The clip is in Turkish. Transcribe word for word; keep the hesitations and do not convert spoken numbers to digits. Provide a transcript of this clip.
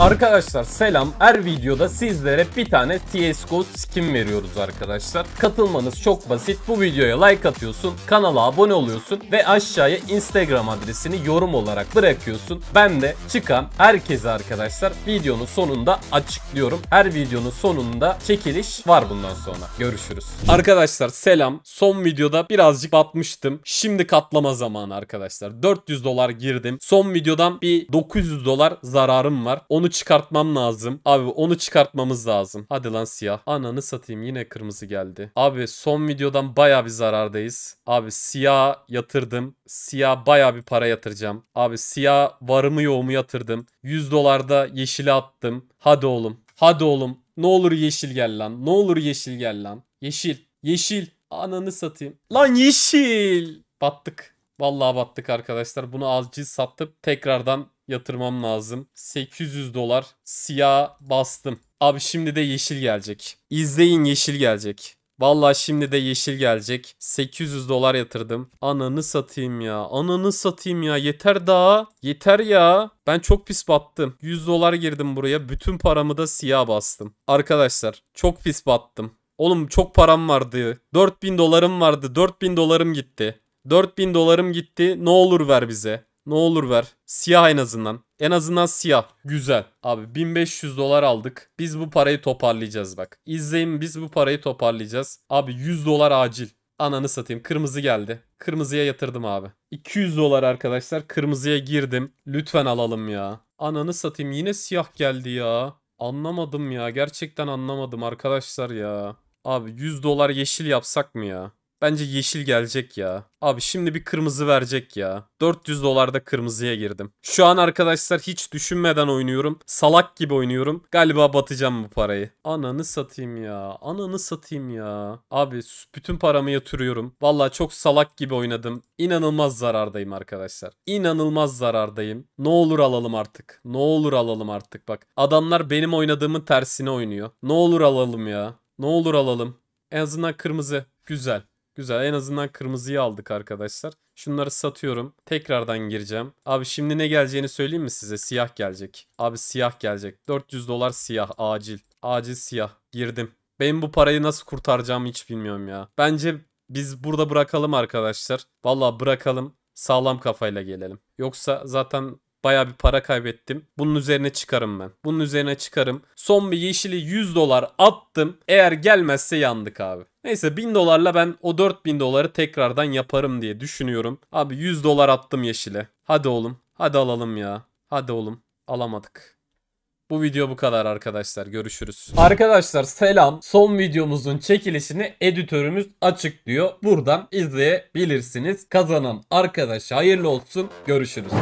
Arkadaşlar selam. Her videoda sizlere bir tane C S G O skin veriyoruz arkadaşlar. Katılmanız çok basit. Bu videoya like atıyorsun, kanala abone oluyorsun ve aşağıya Instagram adresini yorum olarak bırakıyorsun. Ben de çıkan herkese arkadaşlar videonun sonunda açıklıyorum. Her videonun sonunda çekiliş var bundan sonra. Görüşürüz. Arkadaşlar selam. Son videoda birazcık batmıştım. Şimdi katlama zamanı arkadaşlar. dört yüz dolar girdim. Son videodan bir dokuz yüz dolar zararım var. Onu çıkartmam lazım. Abi onu çıkartmamız lazım. Hadi lan siyah. Ananı satayım, yine kırmızı geldi. Abi son videodan baya bir zarardayız. Abi siyah yatırdım. Siyah baya bir para yatıracağım. Abi siyah varımı yoğumu yatırdım. yüz dolarda yeşile attım. Hadi oğlum. Hadi oğlum. Ne olur yeşil gel lan. Ne olur yeşil gel lan. Yeşil. Yeşil. Ananı satayım. Lan yeşil. Battık. Vallahi battık arkadaşlar. Bunu alcıyı sattıp tekrardan yatırmam lazım. sekiz yüz dolar siyah bastım. Abi şimdi de yeşil gelecek. İzleyin, yeşil gelecek. Vallahi şimdi de yeşil gelecek. sekiz yüz dolar yatırdım. Ananı satayım ya. Ananı satayım ya. Yeter daha. Yeter ya. Ben çok pis battım. yüz dolar girdim buraya. Bütün paramı da siyah bastım. Arkadaşlar çok pis battım. Oğlum çok param vardı. dört bin dolarım vardı. dört bin dolarım gitti. dört bin dolarım gitti. Ne olur ver bize. Ne olur ver. Siyah en azından. En azından siyah. Güzel. Abi bin beş yüz dolar aldık. Biz bu parayı toparlayacağız bak. İzleyin, biz bu parayı toparlayacağız. Abi yüz dolar acil. Ananı satayım. Kırmızı geldi. Kırmızıya yatırdım abi. iki yüz dolar arkadaşlar. Kırmızıya girdim. Lütfen alalım ya. Ananı satayım. Yine siyah geldi ya. Anlamadım ya. Gerçekten anlamadım arkadaşlar ya. Abi yüz dolar yeşil yapsak mı ya? Bence yeşil gelecek ya. Abi şimdi bir kırmızı verecek ya. dört yüz dolarda kırmızıya girdim. Şu an arkadaşlar hiç düşünmeden oynuyorum. Salak gibi oynuyorum. Galiba batacağım bu parayı. Ananı satayım ya. Ananı satayım ya. Abi bütün paramı yatırıyorum. Vallahi çok salak gibi oynadım. İnanılmaz zarardayım arkadaşlar. İnanılmaz zarardayım. Ne olur alalım artık. Ne olur alalım artık bak. Adamlar benim oynadığımın tersine oynuyor. Ne olur alalım ya. Ne olur alalım. En azından kırmızı. Güzel. Güzel, en azından kırmızıyı aldık arkadaşlar. Şunları satıyorum. Tekrardan gireceğim. Abi şimdi ne geleceğini söyleyeyim mi size? Siyah gelecek. Abi siyah gelecek. dört yüz dolar siyah acil. Acil siyah. Girdim. Ben bu parayı nasıl kurtaracağımı hiç bilmiyorum ya. Bence biz burada bırakalım arkadaşlar. Vallahi bırakalım. Sağlam kafayla gelelim. Yoksa zaten bayağı bir para kaybettim. Bunun üzerine çıkarım ben. Bunun üzerine çıkarım. Son bir yeşili yüz dolar attım. Eğer gelmezse yandık abi. Neyse bin dolarla ben o dört bin doları tekrardan yaparım diye düşünüyorum. Abi yüz dolar attım yeşile. Hadi oğlum. Hadi alalım ya. Hadi oğlum. Alamadık. Bu video bu kadar arkadaşlar. Görüşürüz. Arkadaşlar selam. Son videomuzun çekilişini editörümüz açıklıyor. Buradan izleyebilirsiniz. Kazanan arkadaşa hayırlı olsun. Görüşürüz.